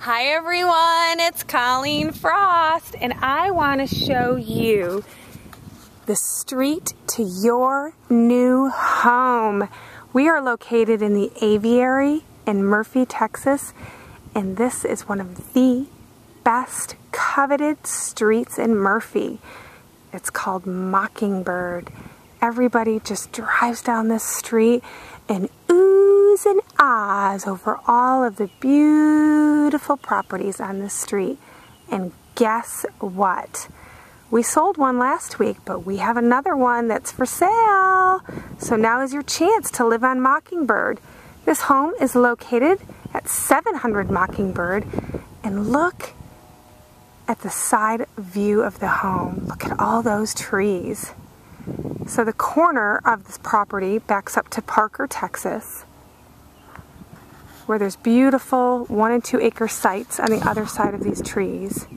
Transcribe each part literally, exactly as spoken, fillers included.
Hi everyone, it's Colleen Frost, and I want to show you the street to your new home. We are located in the Aviary in Murphy, Texas, and this is one of the best coveted streets in Murphy. It's called Mockingbird. Everybody just drives down this street and oohs and ahs over all of the beautiful properties on this street. And guess what? We sold one last week, but we have another one that's for sale. So now is your chance to live on Mockingbird. This home is located at seven hundred Mockingbird, and look at the side view of the home. Look at all those trees. So the corner of this property backs up to Parker, Texas, where there's beautiful one and two acre sites on the other side of these trees.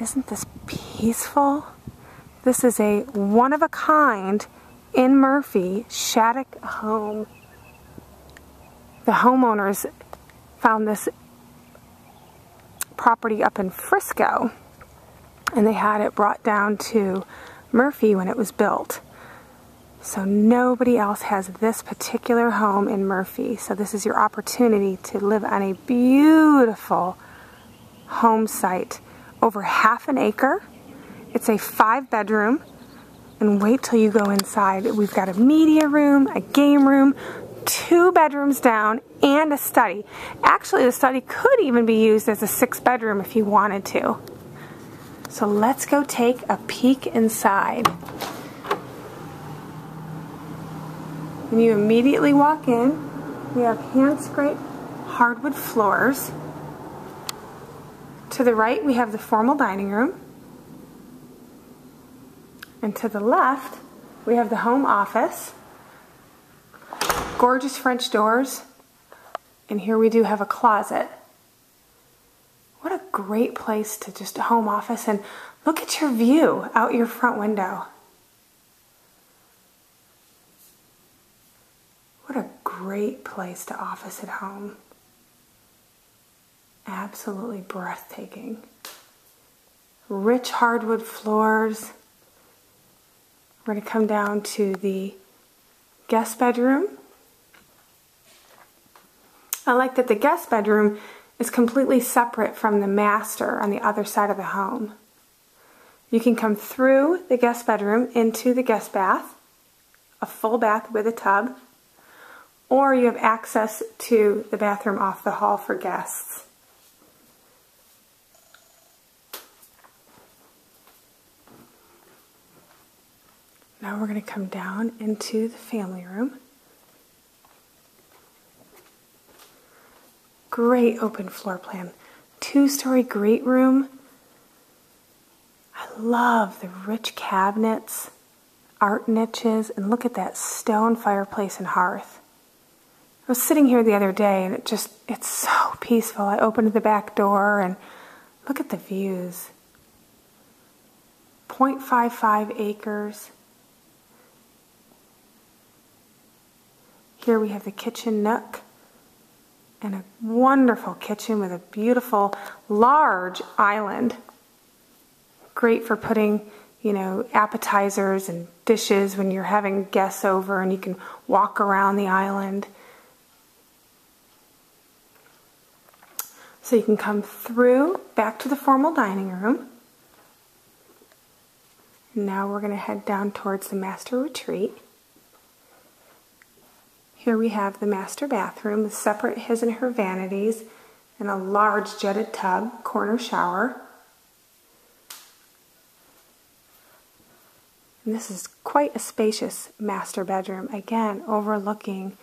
Isn't this peaceful? This is a one-of-a-kind in Murphy Shattuck home. The homeowners found this property up in Frisco, and they had it brought down to Murphy when it was built. So nobody else has this particular home in Murphy. So this is your opportunity to live on a beautiful home site, over half an acre. It's a five bedroom, and wait till you go inside. We've got a media room, a game room, two bedrooms down, and a study. Actually, the study could even be used as a six bedroom if you wanted to. So let's go take a peek inside. When you immediately walk in, we have hand-scraped hardwood floors. To the right, we have the formal dining room. And to the left, we have the home office. Gorgeous French doors. And here we do have a closet. What a great place to just home office, and look at your view out your front window. What a great place to office at home. Absolutely breathtaking. Rich hardwood floors. We're going to come down to the guest bedroom. I like that the guest bedroom is completely separate from the master on the other side of the home. You can come through the guest bedroom into the guest bath, a full bath with a tub, or you have access to the bathroom off the hall for guests. Now we're going to come down into the family room. Great open floor plan. Two-story great room. I love the rich cabinets, art niches, and look at that stone fireplace and hearth. I was sitting here the other day, and it just, it's so peaceful. I opened the back door, and look at the views. point five five acres. Here we have the kitchen nook. And a wonderful kitchen with a beautiful, large island. Great for putting, you know, appetizers and dishes when you're having guests over, and you can walk around the island. So you can come through back to the formal dining room. Now we're going to head down towards the master retreat. Here we have the master bathroom with separate his and her vanities and a large jetted tub, corner shower. And this is quite a spacious master bedroom, again overlooking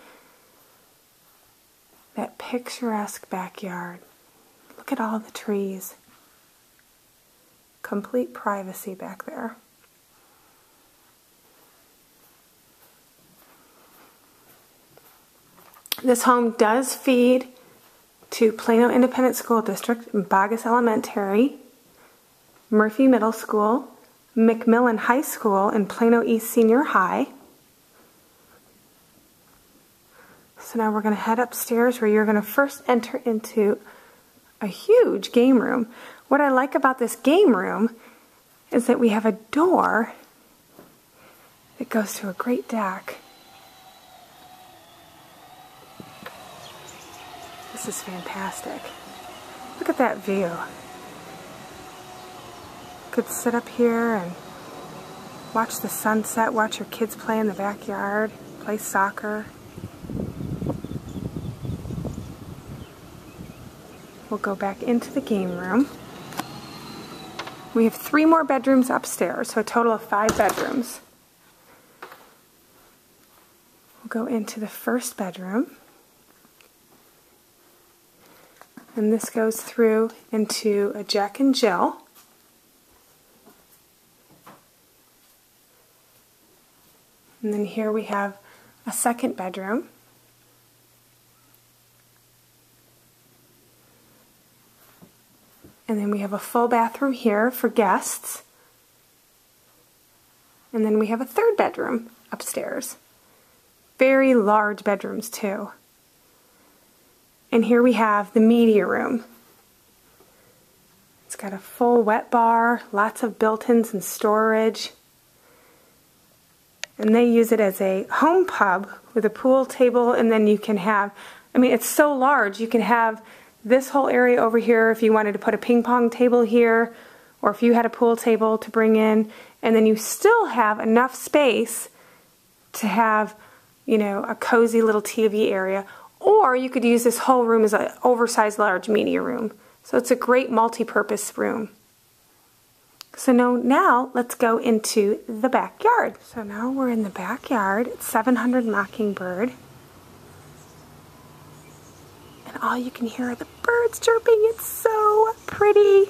that picturesque backyard. Look at all the trees. Complete privacy back there. This home does feed to Plano Independent School District, Boggess Elementary, Murphy Middle School, McMillan High School, and Plano East Senior High. So now we're going to head upstairs where you're going to first enter into a huge game room. What I like about this game room is that we have a door that goes to a great deck. This is fantastic. Look at that view. You could sit up here and watch the sunset, watch your kids play in the backyard, play soccer. We'll go back into the game room. We have three more bedrooms upstairs, so a total of five bedrooms. We'll go into the first bedroom. And this goes through into a Jack and Jill. And then here we have a second bedroom. And then we have a full bathroom here for guests. And then we have a third bedroom upstairs. Very large bedrooms too. And here we have the media room. It's got a full wet bar, lots of built-ins and storage. And they use it as a home pub with a pool table, and then you can have, I mean, it's so large, you can have this whole area over here if you wanted to put a ping pong table here, or if you had a pool table to bring in, and then you still have enough space to have, you know, a cozy little T V area, or you could use this whole room as an oversized large media room. So it's a great multi-purpose room. So now, now let's go into the backyard. So now we're in the backyard at seven hundred Mockingbird. And all you can hear are the birds chirping. It's so pretty.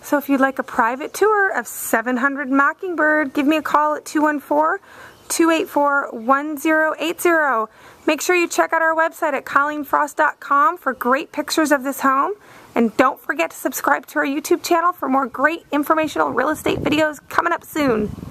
So if you'd like a private tour of seven hundred Mockingbird, give me a call at two one four, two eight four, one zero eight zero. Make sure you check out our website at Colleen Frost dot com for great pictures of this home. And don't forget to subscribe to our YouTube channel for more great informational real estate videos coming up soon.